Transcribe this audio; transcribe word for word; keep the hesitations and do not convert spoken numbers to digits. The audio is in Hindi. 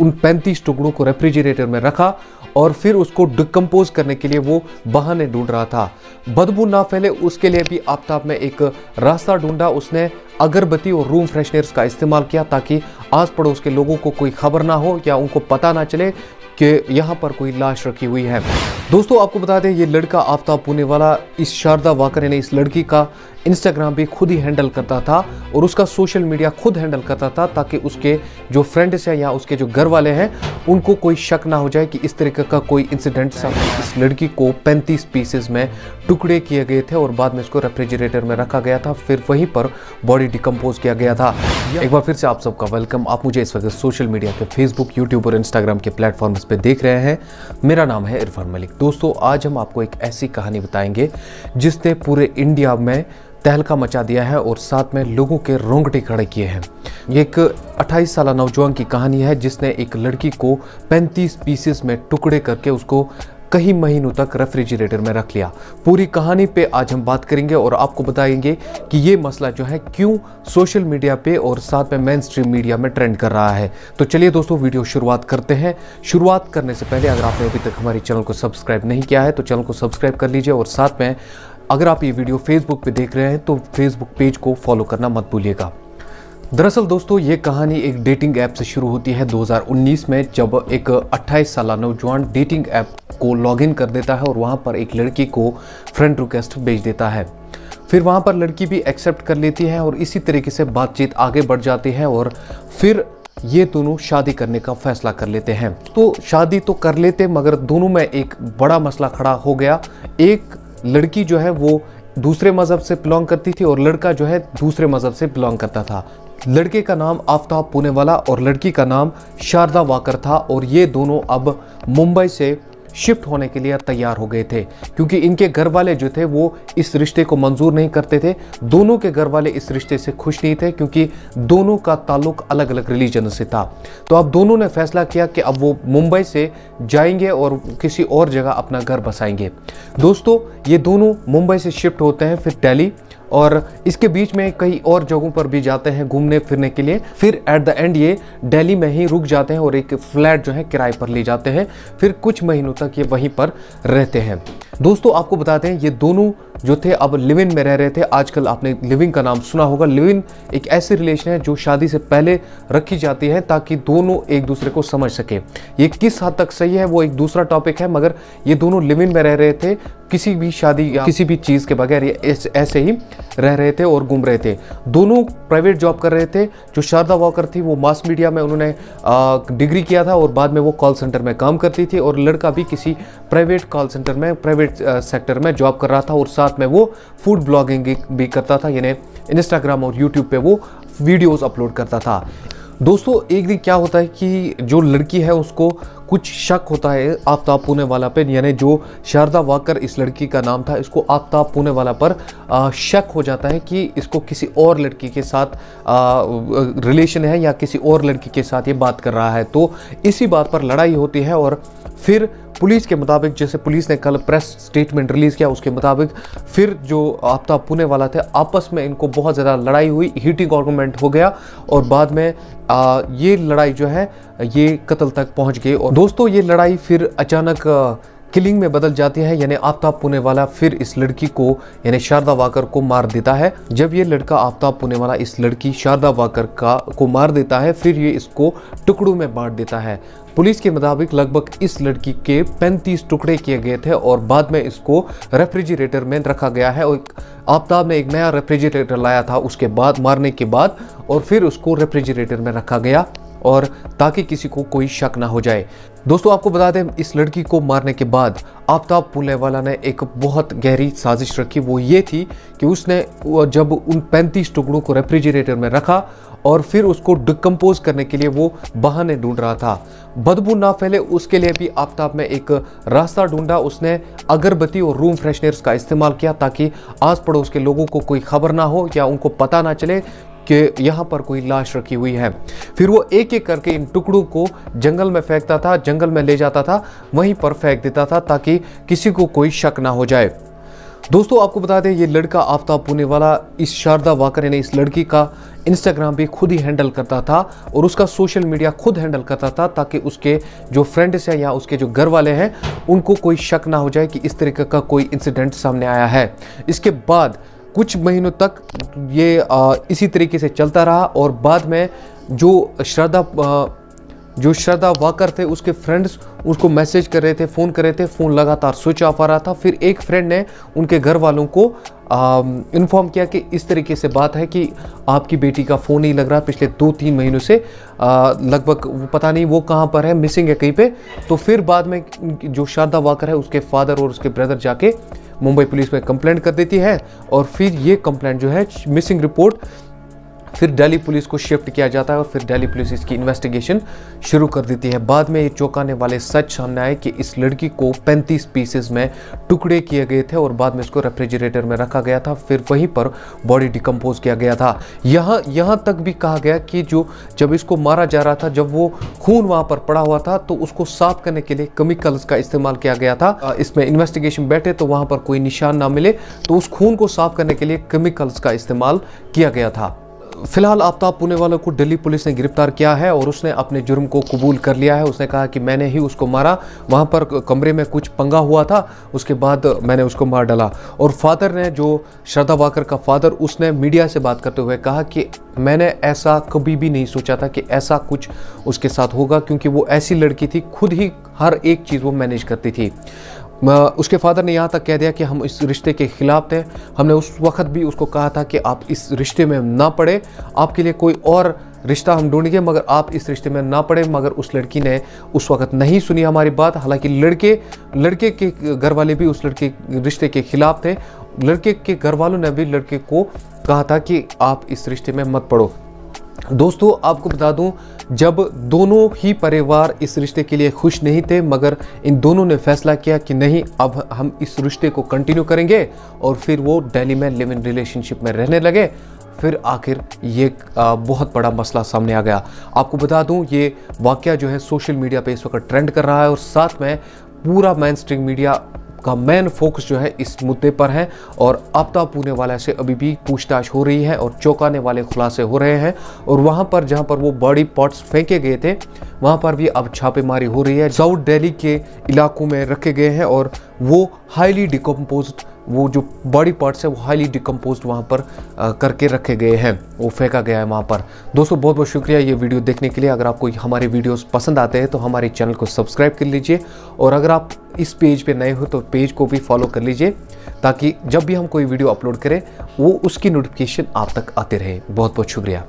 उन पैंतीस टुकड़ों को रेफ्रिजरेटर में रखा और फिर उसको डिकम्पोज करने के लिए वो बहाने ढूंढ रहा था। बदबू ना फैले उसके लिए भी आफताब में एक रास्ता ढूंढा। उसने अगरबत्ती और रूम फ्रेशनर्स का इस्तेमाल किया ताकि आस पड़ोस के लोगों को कोई खबर ना हो या उनको पता ना चले कि यहाँ पर कोई लाश रखी हुई है। दोस्तों आपको बता दें, ये लड़का आफताब पूनेवाला, इस शारदा वाकर ने इस लड़की का इंस्टाग्राम भी खुद ही हैंडल करता था और उसका सोशल मीडिया खुद हैंडल करता था ताकि उसके जो फ्रेंड्स हैं या उसके जो घर वाले हैं उनको कोई शक ना हो जाए कि इस तरीके का कोई इंसिडेंट सामने। इस लड़की को पैंतीस पीसेस में टुकड़े किए गए थे और बाद में इसको रेफ्रिजरेटर में रखा गया था, फिर वहीं पर बॉडी डिकम्पोज किया गया था। एक बार फिर से आप सबका वेलकम। आप मुझे इस वक्त सोशल मीडिया के फेसबुक, यूट्यूब और इंस्टाग्राम के प्लेटफॉर्म्स पे देख रहे हैं। मेरा नाम है इरफान मलिक। दोस्तों आज हम आपको एक ऐसी कहानी बताएंगे जिसने पूरे इंडिया में तहलका मचा दिया है और साथ में लोगों के रोंगटे खड़े किए हैं। ये एक अट्ठाईस साल नौजवान की कहानी है जिसने एक लड़की को पैंतीस पीसेस में टुकड़े करके उसको कई महीनों तक रेफ्रिजरेटर में रख लिया। पूरी कहानी पे आज हम बात करेंगे और आपको बताएंगे कि ये मसला जो है क्यों सोशल मीडिया पे और साथ में मेन स्ट्रीम मीडिया में ट्रेंड कर रहा है। तो चलिए दोस्तों वीडियो शुरुआत करते हैं। शुरुआत करने से पहले अगर आपने अभी तक हमारे चैनल को सब्सक्राइब नहीं किया है तो चैनल को सब्सक्राइब कर लीजिए और साथ में अगर आप ये वीडियो फेसबुक पे देख रहे हैं तो फेसबुक पेज को फॉलो करना मत भूलिएगा। दरअसल दोस्तों ये कहानी एक डेटिंग ऐप से शुरू होती है दो हज़ार उन्नीस में, जब एक अट्ठाईस साल नौजवान डेटिंग ऐप को लॉगिन कर देता है और वहाँ पर एक लड़की को फ्रेंड रिक्वेस्ट भेज देता है। फिर वहाँ पर लड़की भी एक्सेप्ट कर लेती है और इसी तरीके से बातचीत आगे बढ़ जाती है और फिर ये दोनों शादी करने का फैसला कर लेते हैं। तो शादी तो कर लेते मगर दोनों में एक बड़ा मसला खड़ा हो गया। एक लड़की जो है वो दूसरे मज़हब से बिलोंग करती थी और लड़का जो है दूसरे मज़हब से बिलोंग करता था। लड़के का नाम आफताब पूनेवाला और लड़की का नाम शारदा वाकर था और ये दोनों अब मुंबई से शिफ्ट होने के लिए तैयार हो गए थे क्योंकि इनके घर वाले जो थे वो इस रिश्ते को मंजूर नहीं करते थे। दोनों के घर वाले इस रिश्ते से खुश नहीं थे क्योंकि दोनों का ताल्लुक अलग अलग रिलीजन से था। तो अब दोनों ने फैसला किया कि अब वो मुंबई से जाएंगे और किसी और जगह अपना घर बसाएंगे। दोस्तों ये दोनों मुंबई से शिफ्ट होते हैं फिर दिल्ली और इसके बीच में कई और जगहों पर भी जाते हैं घूमने फिरने के लिए। फिर एट द एंड ये दिल्ली में ही रुक जाते हैं और एक फ्लैट जो है किराए पर ले जाते हैं। फिर कुछ महीनों तक ये वहीं पर रहते हैं। दोस्तों आपको बताते हैं ये दोनों जो थे अब लिव इन में रह रहे थे। आजकल आपने लिव इन का नाम सुना होगा। लिव इन एक ऐसी रिलेशन है जो शादी से पहले रखी जाती है ताकि दोनों एक दूसरे को समझ सके। ये किस हद तक सही है वो एक दूसरा टॉपिक है, मगर ये दोनों लिव इन में रह रहे थे। किसी भी शादी या किसी भी चीज़ के बगैर ये ऐसे, ऐसे ही रह रहे थे और घूम रहे थे। दोनों प्राइवेट जॉब कर रहे थे। जो शारदा वॉकर थी वो मास मीडिया में उन्होंने डिग्री किया था और बाद में वो कॉल सेंटर में काम करती थी और लड़का भी किसी प्राइवेट कॉल सेंटर में, प्राइवेट सेक्टर में जॉब कर रहा था और साथ में वो फूड ब्लॉगिंग भी करता था, यानी इंस्टाग्राम और यूट्यूब पे वो वीडियोस अपलोड करता था। दोस्तों एक दिन क्या होता है कि जो लड़की है उसको कुछ शक होता है आफताब पूनेवाला पे, यानी जो शारदा वाकर इस लड़की का नाम था, इसको आफताब पूनेवाला पर आ, शक हो जाता है कि इसको किसी और लड़की के साथ आ, रिलेशन है या किसी और लड़की के साथ ये बात कर रहा है। तो इसी बात पर लड़ाई होती है और फिर पुलिस के मुताबिक, जैसे पुलिस ने कल प्रेस स्टेटमेंट रिलीज़ किया उसके मुताबिक, फिर जो आफताब पूनेवाला थे आपस में इनको बहुत ज़्यादा लड़ाई हुई, हीटिंग आर्गूमेंट हो गया और बाद में आ, ये लड़ाई जो है ये कत्ल तक पहुंच गई। और दोस्तों ये लड़ाई फिर अचानक आ, किलिंग में बदल जाती है, यानी आफताब पूनेवाला फिर इस लड़की को यानी शारदा वाकर को मार देता है। जब ये लड़का आफताब पूनेवाला इस लड़की शारदा वाकर का को मार देता है फिर ये इसको टुकड़ों में बांट देता है। पुलिस के मुताबिक लगभग इस लड़की के पैंतीस टुकड़े किए गए थे और बाद में इसको रेफ्रिजरेटर में रखा गया है और आफताब ने एक नया रेफ्रिजरेटर लाया था उसके बाद, मारने के बाद, और फिर उसको रेफ्रिजरेटर में रखा गया और ताकि किसी को कोई शक ना हो जाए। दोस्तों आपको बता दें इस लड़की को मारने के बाद आफताब पूनेवाला ने एक बहुत गहरी साजिश रखी। वो ये थी कि उसने जब उन पैंतीस टुकड़ों को रेफ्रिजरेटर में रखा और फिर उसको डिकम्पोज करने के लिए वो बहाने ढूंढ रहा था। बदबू ना फैले उसके लिए भी आफताब में एक रास्ता ढूंढा। उसने अगरबत्ती और रूम फ्रेशनर्स का इस्तेमाल किया ताकि आस पड़ोस के लोगों को कोई खबर ना हो या उनको पता ना चले कि यहाँ पर कोई लाश रखी हुई है। फिर वो एक एक करके इन टुकड़ों को जंगल में फेंकता था, जंगल में ले जाता था, वहीं पर फेंक देता था ताकि किसी को कोई शक ना हो जाए। दोस्तों आपको बता दें ये लड़का आफ्ताब पूनावाला इस शारदा वाकर यानी इस लड़की का इंस्टाग्राम भी खुद ही हैंडल करता था और उसका सोशल मीडिया खुद हैंडल करता था ताकि उसके जो फ्रेंड्स हैं या उसके जो घर वाले हैं उनको कोई शक ना हो जाए कि इस तरीके का कोई इंसिडेंट सामने आया है। इसके बाद कुछ महीनों तक ये आ, इसी तरीके से चलता रहा और बाद में जो श्रद्धा जो श्रद्धा वाकर थे उसके फ्रेंड्स उसको मैसेज कर रहे थे, फ़ोन कर रहे थे, फ़ोन लगातार स्विच ऑफ आ रहा था। फिर एक फ्रेंड ने उनके घर वालों को इन्फॉर्म किया कि इस तरीके से बात है कि आपकी बेटी का फ़ोन नहीं लग रहा, पिछले दो तीन महीनों से लगभग पता नहीं वो कहाँ पर है, मिसिंग है कहीं पे। तो फिर बाद में जो श्रद्धा वाकर है उसके फादर और उसके ब्रदर जाके मुंबई पुलिस में कंप्लेंट कर देती है और फिर ये कंप्लेंट जो है मिसिंग रिपोर्ट फिर दिल्ली पुलिस को शिफ्ट किया जाता है और फिर दिल्ली पुलिस इसकी इन्वेस्टिगेशन शुरू कर देती है। बाद में ये चौंकाने वाले सच सामने आए कि इस लड़की को पैंतीस पीसेस में टुकड़े किए गए थे और बाद में इसको रेफ्रिजरेटर में रखा गया था, फिर वहीं पर बॉडी डिकम्पोज किया गया था। यहाँ यहाँ तक भी कहा गया कि जो जब इसको मारा जा रहा था, जब वो खून वहाँ पर पड़ा हुआ था, तो उसको साफ करने के लिए केमिकल्स का इस्तेमाल किया गया था। इसमें इन्वेस्टिगेशन बैठे तो वहाँ पर कोई निशान ना मिले, तो उस खून को साफ करने के लिए केमिकल्स का इस्तेमाल किया गया था। फिलहाल आफ्ताब पूनावाला को दिल्ली पुलिस ने गिरफ्तार किया है और उसने अपने जुर्म को कबूल कर लिया है। उसने कहा कि मैंने ही उसको मारा, वहाँ पर कमरे में कुछ पंगा हुआ था, उसके बाद मैंने उसको मार डाला। और फादर ने, जो श्रद्धा वाकर का फादर, उसने मीडिया से बात करते हुए कहा कि मैंने ऐसा कभी भी नहीं सोचा था कि ऐसा कुछ उसके साथ होगा, क्योंकि वो ऐसी लड़की थी, खुद ही हर एक चीज़ वो मैनेज करती थी। उसके फादर ने यहाँ तक कह दिया कि हम इस रिश्ते के ख़िलाफ़ थे, हमने उस वक्त भी उसको कहा था कि आप इस रिश्ते में ना पड़े, आपके लिए कोई और रिश्ता हम ढूंढेंगे, मगर आप इस रिश्ते में ना पड़े। मगर उस लड़की ने उस वक्त नहीं सुनी हमारी बात। हालांकि लड़के लड़के के घर वाले भी उस लड़के रिश्ते के ख़िलाफ़ थे, लड़के के घर वालों ने भी लड़के को कहा था कि आप इस रिश्ते में मत पड़ो। दोस्तों आपको बता दूं, जब दोनों ही परिवार इस रिश्ते के लिए खुश नहीं थे, मगर इन दोनों ने फैसला किया कि नहीं, अब हम इस रिश्ते को कंटिन्यू करेंगे और फिर वो दिल्ली में लिव इन रिलेशनशिप में रहने लगे। फिर आखिर ये बहुत बड़ा मसला सामने आ गया। आपको बता दूं, ये वाकया जो है सोशल मीडिया पे इस वक्त ट्रेंड कर रहा है और साथ में पूरा मेन स्ट्रीम मीडिया का मेन फोकस जो है इस मुद्दे पर है और आफ्ताब पूनावाला से अभी भी पूछताछ हो रही है और चौंकाने वाले खुलासे हो रहे हैं। और वहाँ पर जहाँ पर वो बॉडी पार्ट्स फेंके गए थे, वहाँ पर भी अब छापेमारी हो रही है। साउथ दिल्ली के इलाकों में रखे गए हैं और वो हाईली डिकम्पोज, वो जो बॉडी पार्ट्स है वो हाईली डिकम्पोज वहाँ पर आ, करके रखे गए हैं, वो फेंका गया है वहाँ पर। दोस्तों बहुत बहुत शुक्रिया ये वीडियो देखने के लिए। अगर आपको हमारे वीडियोस पसंद आते हैं तो हमारे चैनल को सब्सक्राइब कर लीजिए और अगर आप इस पेज पे नए हो तो पेज को भी फॉलो कर लीजिए, ताकि जब भी हम कोई वीडियो अपलोड करें वो उसकी नोटिफिकेशन आप तक आते रहे। बहुत बहुत शुक्रिया।